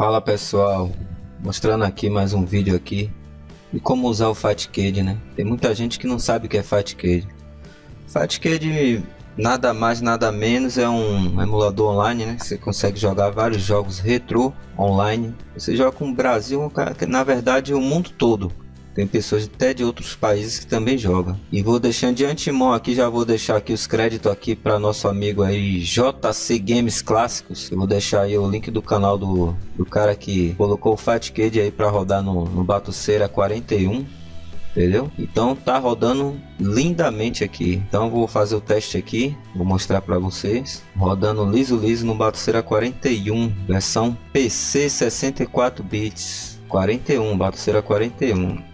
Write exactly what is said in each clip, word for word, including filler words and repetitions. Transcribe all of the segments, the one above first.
Fala pessoal, mostrando aqui mais um vídeo aqui de como usar o FightCade, né? Tem muita gente que não sabe o que é FightCade. FightCade nada mais nada menos é um emulador online, né? Você consegue jogar vários jogos retrô online. Você joga com o Brasil, na verdade o mundo todo. Tem pessoas até de outros países que também jogam. E vou deixando de antemão aqui, já vou deixar aqui os créditos aqui para nosso amigo aí J C Games Clássicos. Eu vou deixar aí o link do canal do, do cara que colocou o FightCade aí para rodar no, no Batocera quarenta e um, entendeu? Então tá rodando lindamente aqui. Então vou fazer o teste aqui, vou mostrar para vocês. Rodando liso liso no Batocera quarenta e um, versão P C sessenta e quatro bits, quarenta e um, Batocera quarenta e um.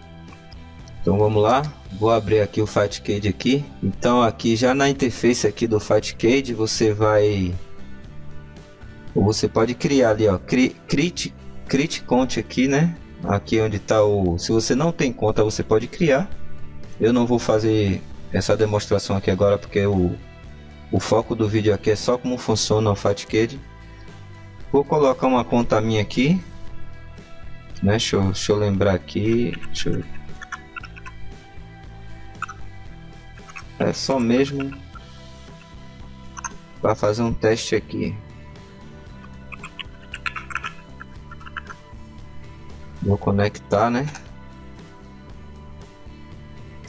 Então vamos lá, vou abrir aqui o FightCade aqui. Então aqui já na interface aqui do FightCade você vai, ou você pode criar ali, ó, cri, crit, crit conte aqui, né? Aqui onde tá o, se você não tem conta você pode criar. Eu não vou fazer essa demonstração aqui agora porque o, o foco do vídeo aqui é só como funciona o FightCade. Vou colocar uma conta minha aqui, né? Deixa eu, deixa eu lembrar aqui, deixa eu... É só mesmo para fazer um teste aqui. Vou conectar, né?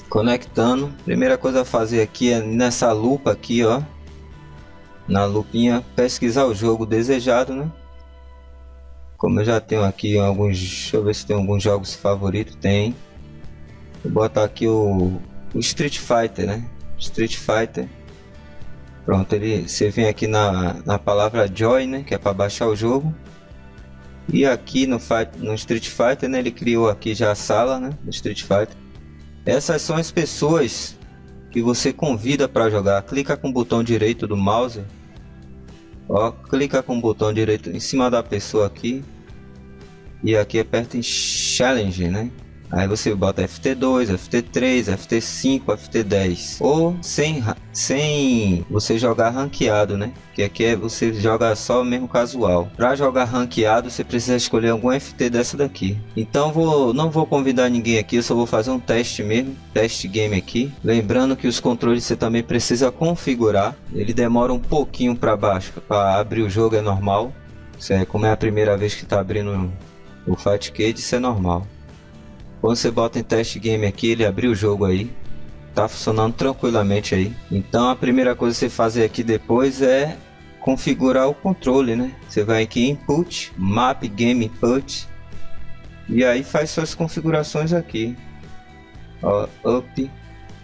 Conectando. Primeira coisa a fazer aqui é nessa lupa aqui, ó. Na lupinha, pesquisar o jogo desejado, né? Como eu já tenho aqui alguns, deixa eu ver se tem alguns jogos favoritos, tem. Vou botar aqui o, o Street Fighter, né? Street Fighter, pronto. Ele, você vem aqui na, na palavra Joy, né? Que é para baixar o jogo. E aqui no, fight, no Street Fighter, né? Ele criou aqui já a sala, né? Do Street Fighter. Essas são as pessoas que você convida para jogar. Clica com o botão direito do mouse, ó, clica com o botão direito em cima da pessoa aqui. E aqui aperta em Challenge, né? Aí você bota F T dois, F T três, F T cinco, F T dez. Ou sem, sem você jogar ranqueado, né? Que aqui é você joga só mesmo casual. Para jogar ranqueado você precisa escolher algum F T dessa daqui. Então vou, não vou convidar ninguém aqui, eu só vou fazer um teste mesmo. Teste game aqui. Lembrando que os controles você também precisa configurar. Ele demora um pouquinho para baixo. Para abrir o jogo é normal. Isso é, como é a primeira vez que está abrindo o FightCade, isso é normal. Quando você bota em teste game aqui, ele abriu o jogo aí. Tá funcionando tranquilamente aí. Então a primeira coisa que você fazer aqui depois é configurar o controle, né? Você vai aqui em Input, Map Game Input. E aí faz suas configurações aqui. Ó, Up.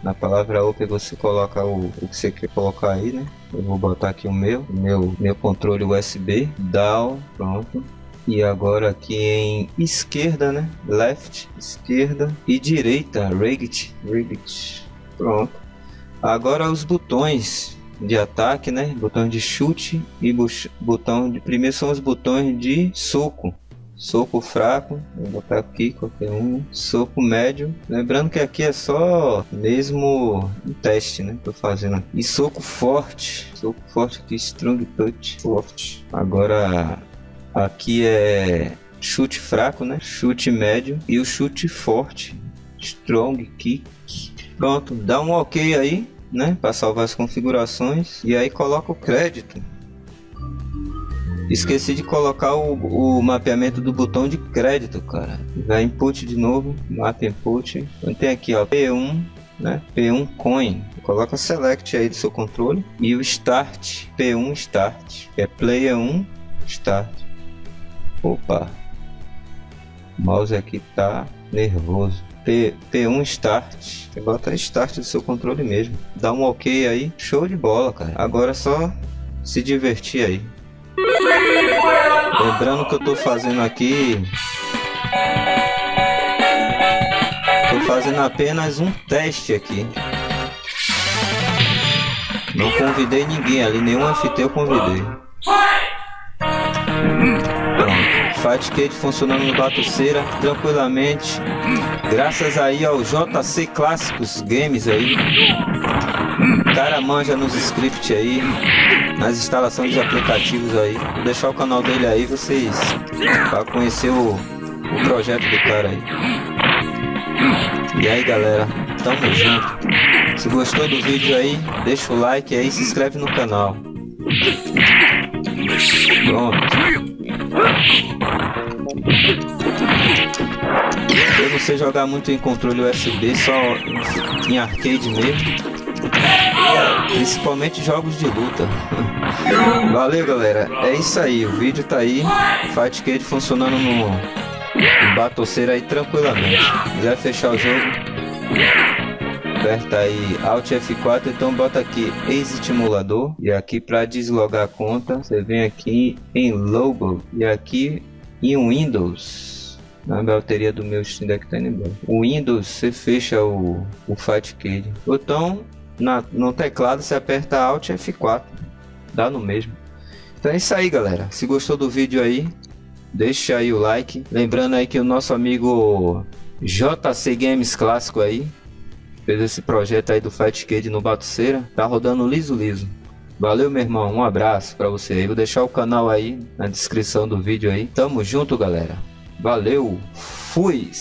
Na palavra Up você coloca o, o que você quer colocar aí, né? Eu vou botar aqui o meu, meu, meu controle U S B. Down, pronto. E agora aqui em esquerda, né? Left, esquerda e direita, right, right. Pronto. Agora os botões de ataque, né? Botão de chute e botão de primeiro são os botões de soco. Soco fraco, vou botar aqui qualquer um. Soco médio, lembrando que aqui é só mesmo um teste, né? Tô fazendo aqui. E soco forte, soco forte aqui, strong touch, forte. Agora aqui é chute fraco, né? Chute médio e o chute forte, strong kick. Pronto, dá um OK aí, né? Para salvar as configurações e aí coloca o crédito. Esqueci de colocar o, o mapeamento do botão de crédito, cara. Vai input de novo, map input. Então tem aqui, ó, P um, né? P um coin. Coloca select aí do seu controle e o start, P um start. É player um start. Opa, o mouse aqui tá nervoso. P, P um Start, você bota Start do seu controle mesmo. Dá um OK aí, show de bola, cara. Agora é só se divertir aí. Lembrando que eu tô fazendo aqui... Tô fazendo apenas um teste aqui. Não convidei ninguém ali, nenhum F T eu convidei. FightCade funcionando no Batocera tranquilamente, graças aí ao J C Clássicos Games aí. O cara manja nos scripts aí, nas instalações de aplicativos aí. Vou deixar o canal dele aí, vocês, para conhecer o, o projeto do cara aí. E aí, galera, tamo junto. Se gostou do vídeo aí, deixa o like aí e se inscreve no canal. Pronto. Eu não sei jogar muito em controle U S B, só em arcade mesmo, principalmente jogos de luta. Valeu, galera, é isso aí, o vídeo tá aí, FightCade funcionando no, no Batocera aí tranquilamente. Já fechar o jogo, aperta aí Alt F quatro, então bota aqui ex-estimulador, e aqui para deslogar a conta, você vem aqui em Global, e aqui em Windows, na bateria do meu Steam Deck tá indo embora. O Windows, você fecha o, o FightCade, ou então na, no teclado você aperta Alt F quatro, dá no mesmo. Então é isso aí, galera, se gostou do vídeo aí, deixa aí o like, lembrando aí que o nosso amigo J C Games Clássico aí, fez esse projeto aí do FightCade no Batocera, tá rodando liso liso. Valeu, meu irmão, um abraço pra você aí, vou deixar o canal aí na descrição do vídeo aí. Tamo junto, galera, valeu, fui!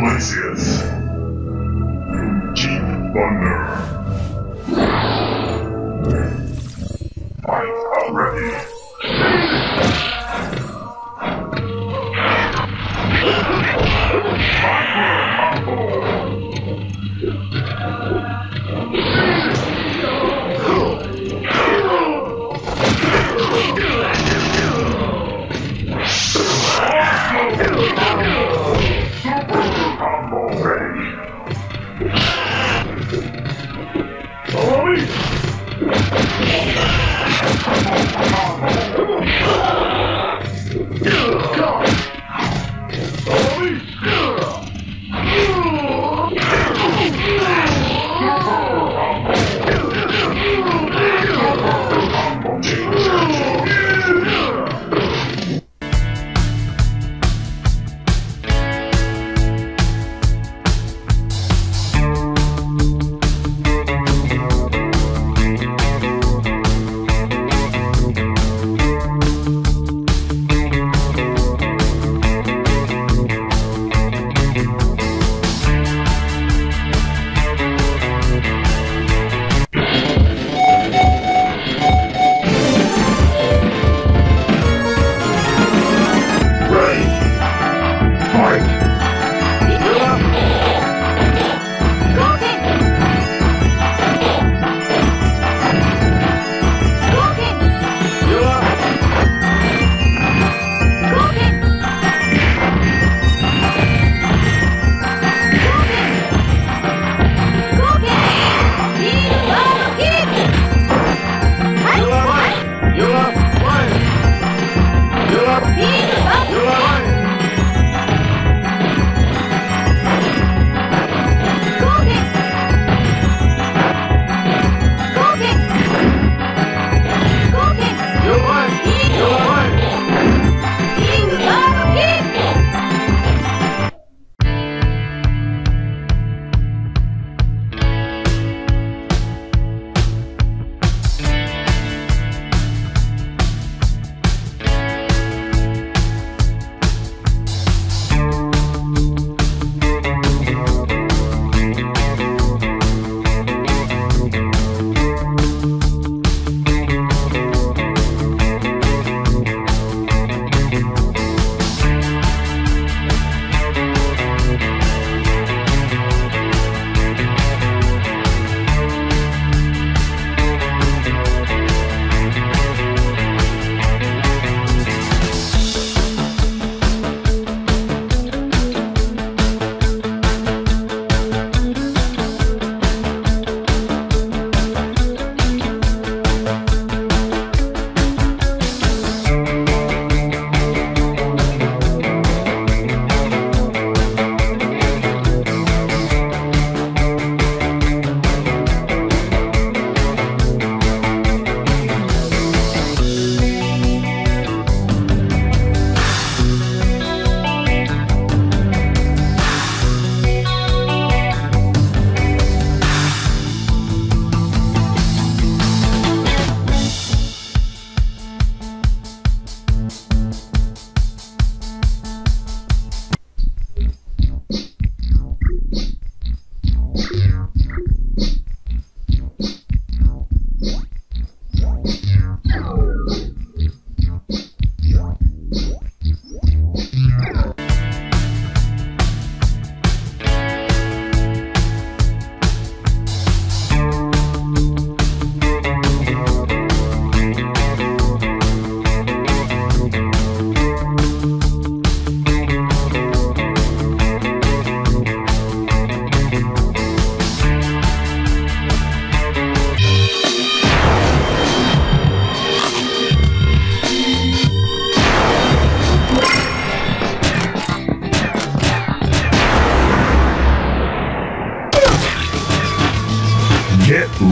Delicious. Deep wonder. Fight already.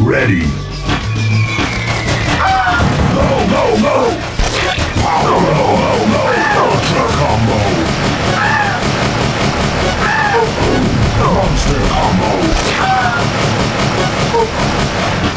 ready. Ah! No, no, no! No, no, no, no! Ultra combo! Monster combo!